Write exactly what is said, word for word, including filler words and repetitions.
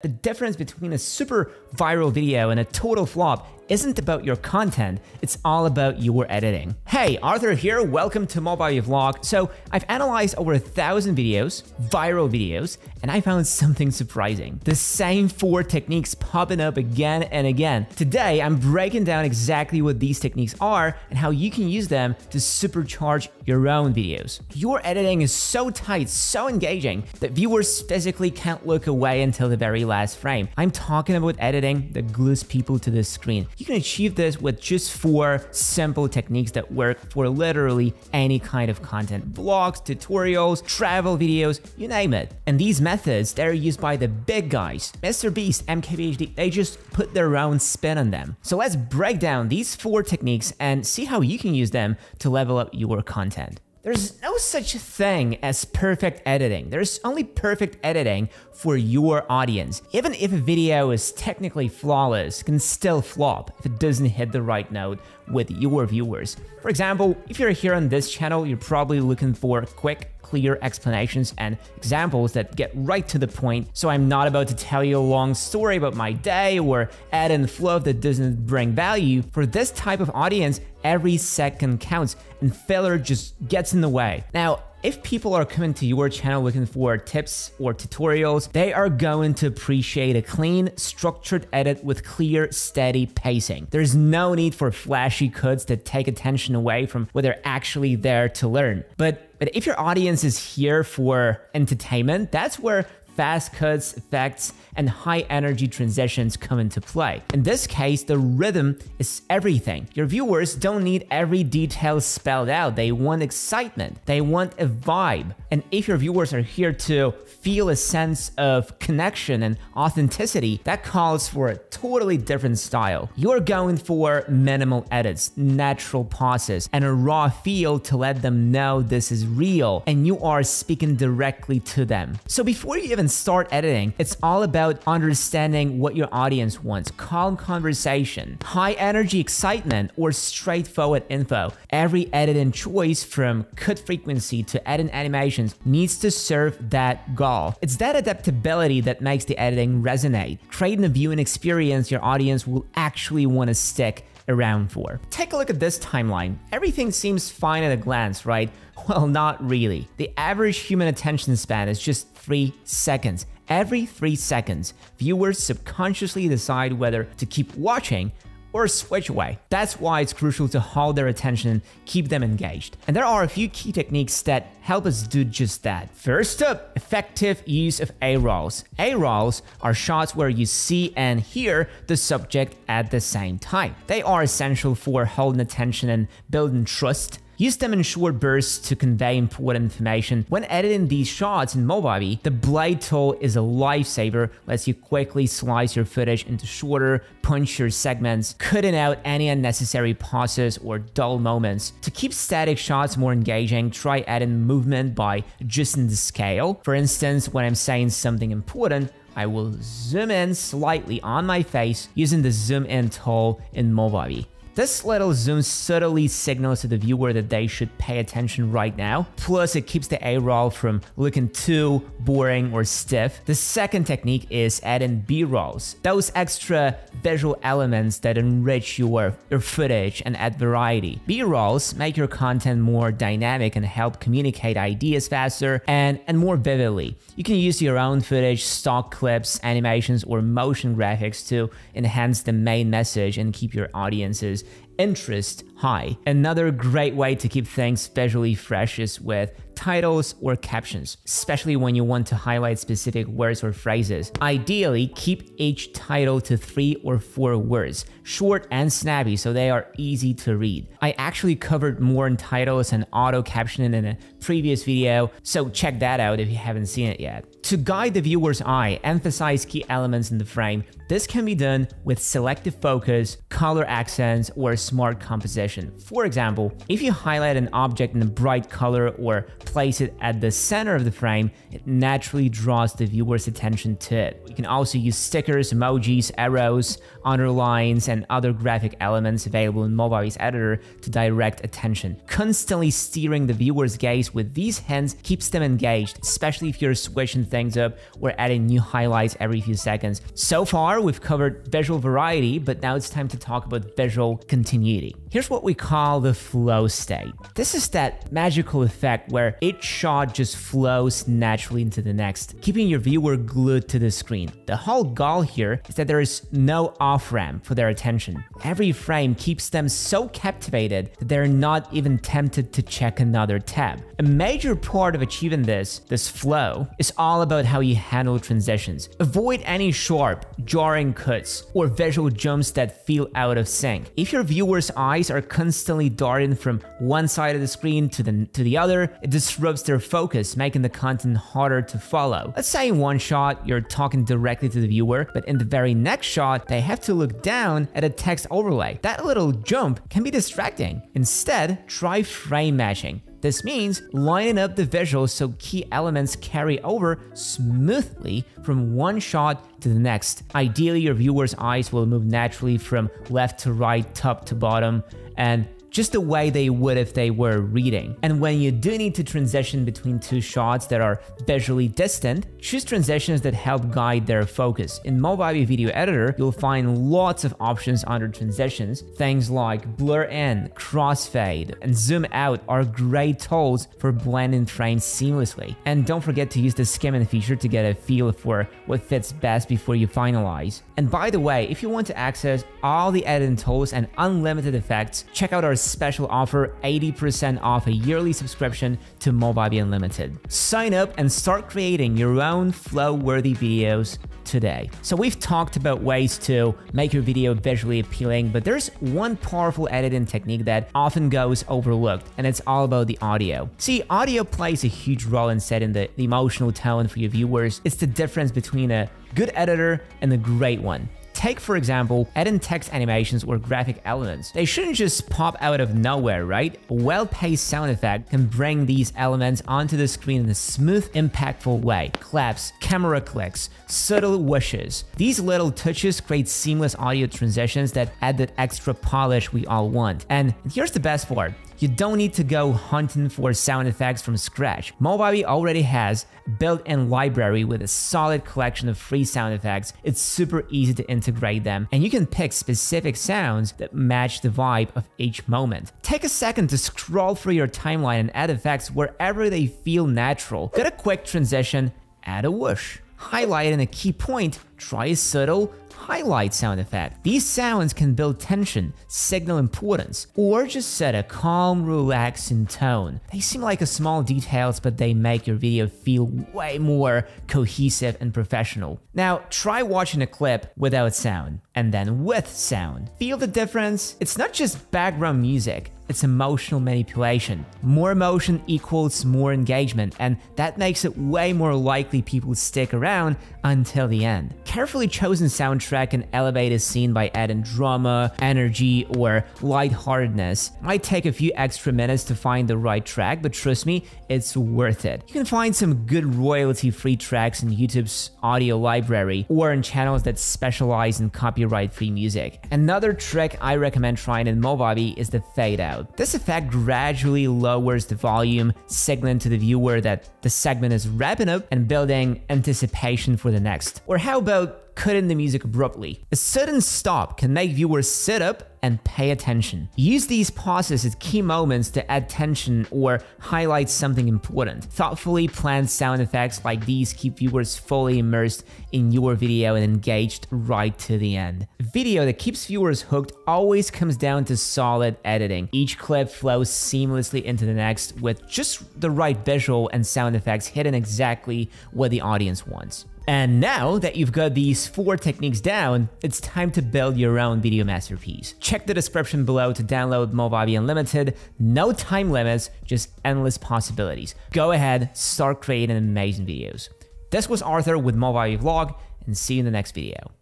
The difference between a super viral video and a total flop isn't about your content, it's all about your editing. Hey, Arthur here, welcome to Movavi Vlog. So I've analyzed over a thousand videos, viral videos, and I found something surprising. The same four techniques popping up again and again. Today, I'm breaking down exactly what these techniques are and how you can use them to supercharge your own videos. Your editing is so tight, so engaging, that viewers physically can't look away until the very last frame. I'm talking about editing that glues people to the screen. You can achieve this with just four simple techniques that work for literally any kind of content. Vlogs, tutorials, travel videos, you name it. And these methods, they're used by the big guys. MrBeast, M K B H D, they just put their own spin on them. So let's break down these four techniques and see how you can use them to level up your content. There's no such thing as perfect editing. There's only perfect editing for your audience. Even if a video is technically flawless, it can still flop if it doesn't hit the right note with your viewers. For example, if you're here on this channel, you're probably looking for quick, clear explanations and examples that get right to the point. So I'm not about to tell you a long story about my day or add in fluff that doesn't bring value. For this type of audience, every second counts and failure just gets in the way. Now, if people are coming to your channel looking for tips or tutorials, they are going to appreciate a clean, structured edit with clear, steady pacing. There's no need for flashy cuts that take attention away from what they're actually there to learn. But, but if your audience is here for entertainment, that's where fast cuts, effects, and high energy transitions come into play. In this case, the rhythm is everything. Your viewers don't need every detail spelled out. They want excitement. They want a vibe. And if your viewers are here to feel a sense of connection and authenticity, that calls for a totally different style. You're going for minimal edits, natural pauses, and a raw feel to let them know this is real and you are speaking directly to them. So before you even start editing, it's all about understanding what your audience wants. Calm conversation, high energy excitement, or straightforward info. Every editing choice, from cut frequency to edit animations, needs to serve that goal. It's that adaptability that makes the editing resonate, creating a viewing experience your audience will actually want to stick around for. Take a look at this timeline. Everything seems fine at a glance, right? Well, not really. The average human attention span is just three seconds. Every three seconds, viewers subconsciously decide whether to keep watching or switch away. That's why it's crucial to hold their attention, keep them engaged. And there are a few key techniques that help us do just that. First up, effective use of A-rolls. A-rolls are shots where you see and hear the subject at the same time. They are essential for holding attention and building trust. Use them in short bursts to convey important information. When editing these shots in Movavi, the blade tool is a lifesaver. Lets you quickly slice your footage into shorter, punchier segments, cutting out any unnecessary pauses or dull moments. To keep static shots more engaging, try adding movement by adjusting the scale. For instance, when I'm saying something important, I will zoom in slightly on my face using the zoom in tool in Movavi. This little zoom subtly signals to the viewer that they should pay attention right now. Plus, it keeps the A-roll from looking too boring or stiff. The second technique is adding B-rolls, those extra visual elements that enrich your, your footage and add variety. B-rolls make your content more dynamic and help communicate ideas faster and, and more vividly. You can use your own footage, stock clips, animations, or motion graphics to enhance the main message and keep your audiences interest high. Another great way to keep things visually fresh is with titles or captions, especially when you want to highlight specific words or phrases. Ideally, keep each title to three or four words, short and snappy so they are easy to read. I actually covered more in titles and auto captioning in a previous video, so check that out if you haven't seen it yet. To guide the viewer's eye, emphasize key elements in the frame. This can be done with selective focus, color accents, or smart composition. For example, if you highlight an object in a bright color or place it at the center of the frame, it naturally draws the viewer's attention to it. You can also use stickers, emojis, arrows, underlines, and other graphic elements available in Movavi's editor to direct attention. Constantly steering the viewer's gaze with these hints keeps them engaged, especially if you're switching things things up. We're adding new highlights every few seconds. So far, we've covered visual variety, but now it's time to talk about visual continuity. Here's what we call the flow state. This is that magical effect where each shot just flows naturally into the next, keeping your viewer glued to the screen. The whole goal here is that there is no off-ramp for their attention. Every frame keeps them so captivated that they're not even tempted to check another tab. A major part of achieving this, this flow, is all about how you handle transitions. Avoid any sharp, jarring cuts or visual jumps that feel out of sync. If your viewer's eyes are constantly darting from one side of the screen to the, to the other, it disrupts their focus, making the content harder to follow. Let's say in one shot, you're talking directly to the viewer, but in the very next shot, they have to look down at a text overlay. That little jump can be distracting. Instead, try frame matching. This means lining up the visuals so key elements carry over smoothly from one shot to the next. Ideally, your viewer's eyes will move naturally from left to right, top to bottom, and just the way they would if they were reading. And when you do need to transition between two shots that are visually distant, choose transitions that help guide their focus. In Movavi Video Editor, you'll find lots of options under transitions. Things like blur in, crossfade, and zoom out are great tools for blending frames seamlessly. And don't forget to use the skimming feature to get a feel for what fits best before you finalize. And by the way, if you want to access all the editing tools and unlimited effects, check out our special offer, eighty percent off a yearly subscription to Movavi Unlimited. Sign up and start creating your own flow-worthy videos today. So we've talked about ways to make your video visually appealing, but there's one powerful editing technique that often goes overlooked, and it's all about the audio. See, audio plays a huge role in setting the emotional tone for your viewers. It's the difference between a good editor and a great one. Take, for example, adding text animations or graphic elements. They shouldn't just pop out of nowhere, right? A well-paced sound effect can bring these elements onto the screen in a smooth, impactful way. Claps, camera clicks, subtle whooshes. These little touches create seamless audio transitions that add that extra polish we all want. And here's the best part. You don't need to go hunting for sound effects from scratch. Movavi already has a built-in library with a solid collection of free sound effects. It's super easy to integrate them, and you can pick specific sounds that match the vibe of each moment. Take a second to scroll through your timeline and add effects wherever they feel natural. Get a quick transition, add a whoosh. Highlighting a key point, try a subtle highlight sound effect. These sounds can build tension, signal importance, or just set a calm, relaxing tone. They seem like a small details, but they make your video feel way more cohesive and professional. Now, try watching a clip without sound, and then with sound. Feel the difference? It's not just background music. It's emotional manipulation. More emotion equals more engagement, and that makes it way more likely people stick around until the end. Carefully chosen soundtrack can elevate a scene by adding drama, energy, or lightheartedness. It might take a few extra minutes to find the right track, but trust me, it's worth it. You can find some good royalty-free tracks in YouTube's audio library or in channels that specialize in copyright-free music. Another trick I recommend trying in Movavi is the fade out. This effect gradually lowers the volume, signaling to the viewer that the segment is wrapping up and building anticipation for the next. Or how about cutting the music abruptly? A sudden stop can make viewers sit up and pay attention. Use these pauses at key moments to add tension or highlight something important. Thoughtfully planned sound effects like these keep viewers fully immersed in your video and engaged right to the end. A video that keeps viewers hooked always comes down to solid editing. Each clip flows seamlessly into the next with just the right visual and sound effects hitting exactly what the audience wants. And now that you've got these four techniques down, it's time to build your own video masterpiece. Check the description below to download Movavi Unlimited. No time limits, just endless possibilities. Go ahead, start creating amazing videos. This was Arthur with Movavi Vlog, and see you in the next video.